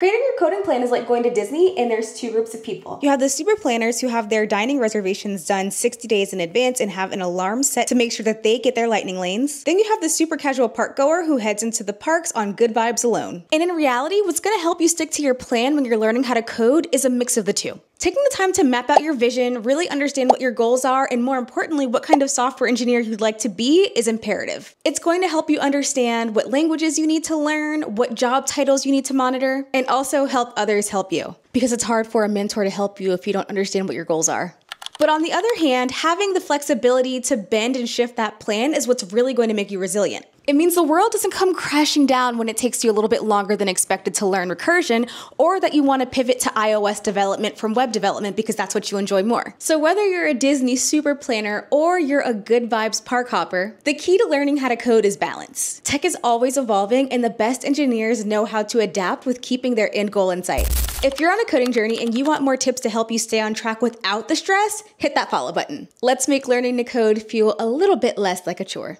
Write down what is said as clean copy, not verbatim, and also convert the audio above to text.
Creating your coding plan is like going to Disney, and there's two groups of people. You have the super planners who have their dining reservations done 60 days in advance and have an alarm set to make sure that they get their lightning lanes. Then you have the super casual park goer who heads into the parks on good vibes alone. And in reality, what's gonna help you stick to your plan when you're learning how to code is a mix of the two. Taking the time to map out your vision, really understand what your goals are, and more importantly, what kind of software engineer you'd like to be is imperative. It's going to help you understand what languages you need to learn, what job titles you need to monitor, and also help others help you. Because it's hard for a mentor to help you if you don't understand what your goals are. But on the other hand, having the flexibility to bend and shift that plan is what's really going to make you resilient. It means the world doesn't come crashing down when it takes you a little bit longer than expected to learn recursion, or that you want to pivot to iOS development from web development because that's what you enjoy more. So whether you're a Disney super planner or you're a good vibes park hopper, the key to learning how to code is balance. Tech is always evolving, and the best engineers know how to adapt with keeping their end goal in sight. If you're on a coding journey and you want more tips to help you stay on track without the stress, hit that follow button. Let's make learning to code feel a little bit less like a chore.